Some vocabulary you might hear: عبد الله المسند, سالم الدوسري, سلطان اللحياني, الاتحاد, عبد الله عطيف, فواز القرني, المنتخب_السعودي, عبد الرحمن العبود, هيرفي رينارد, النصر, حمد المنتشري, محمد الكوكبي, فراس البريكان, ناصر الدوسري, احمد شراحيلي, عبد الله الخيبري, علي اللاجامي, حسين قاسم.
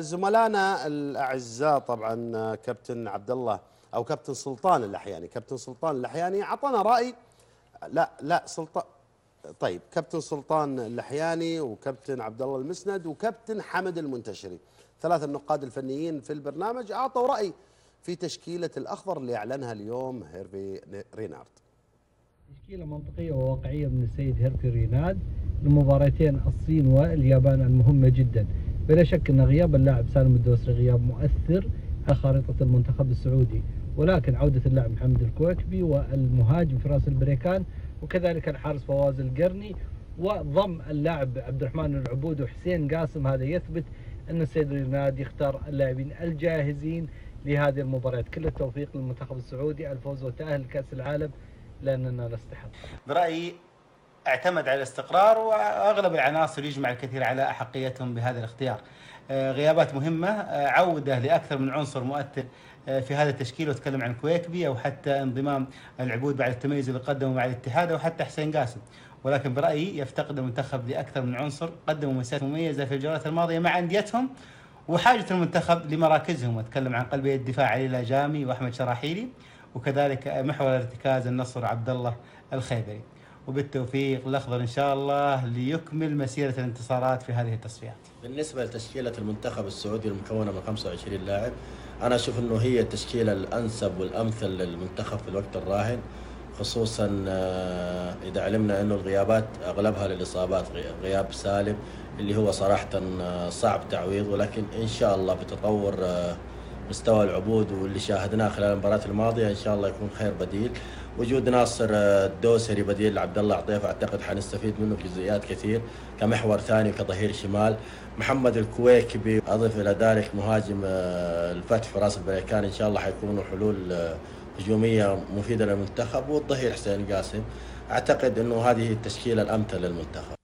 زملائنا الاعزاء طبعا كابتن عبد الله او كابتن سلطان اللحياني، كابتن سلطان اللحياني اعطانا راي. لا سلطان، طيب كابتن سلطان اللحياني وكابتن عبد الله المسند وكابتن حمد المنتشري، ثلاثة النقاد الفنيين في البرنامج اعطوا راي في تشكيله الاخضر اللي اعلنها اليوم هيرفي رينارد. تشكيله منطقيه وواقعيه من السيد هيرفي رينارد لمباراتين الصين واليابان المهمه جدا. بلا شك ان غياب اللاعب سالم الدوسري غياب مؤثر على خريطه المنتخب السعودي، ولكن عوده اللاعب محمد الكوكبي والمهاجم فراس البريكان وكذلك الحارس فواز القرني وضم اللاعب عبد الرحمن العبود وحسين قاسم، هذا يثبت ان السيد رينارد يختار اللاعبين الجاهزين لهذه المباريات. كل التوفيق للمنتخب السعودي، الفوز والتاهل لكاس العالم، لاننا نستحق. برايي اعتمد على الاستقرار، واغلب العناصر يجمع الكثير على احقيتهم بهذا الاختيار. غيابات مهمه، عوده لاكثر من عنصر مؤثر في هذا التشكيل، واتكلم عن الكويكبي او حتى انضمام العبود بعد التميز اللي قدمه مع الاتحاد او حتى حسين قاسم، ولكن برايي يفتقد المنتخب لاكثر من عنصر قدموا مسيرات مميزه في الجولات الماضيه مع انديتهم، وحاجه المنتخب لمراكزهم، واتكلم عن قلبي الدفاع علي اللاجامي واحمد شراحيلي، وكذلك محور ارتكاز النصر عبد الله الخيبري. وبالتوفيق الأخضر إن شاء الله ليكمل مسيرة الانتصارات في هذه التصفيات. بالنسبة لتشكيلة المنتخب السعودي المكونة من 25 لاعب، أنا أشوف أنه هي التشكيلة الأنسب والأمثل للمنتخب في الوقت الراهن، خصوصا إذا علمنا أنه الغيابات أغلبها للإصابات. غياب سالم اللي هو صراحة صعب تعويض، ولكن إن شاء الله بتطور مستوى العبود واللي شاهدناه خلال المباراة الماضية إن شاء الله يكون خير بديل. وجود ناصر الدوسري بديل لعبد الله عطيف اعتقد حنستفيد منه بجزئيات كثير كمحور ثاني وكظهير شمال. محمد الكويكبي اضف الى ذلك مهاجم الفتح فراس البريكان، ان شاء الله حيكونوا حلول هجوميه مفيده للمنتخب، والظهير حسين قاسم. اعتقد انه هذه التشكيله الامثل للمنتخب.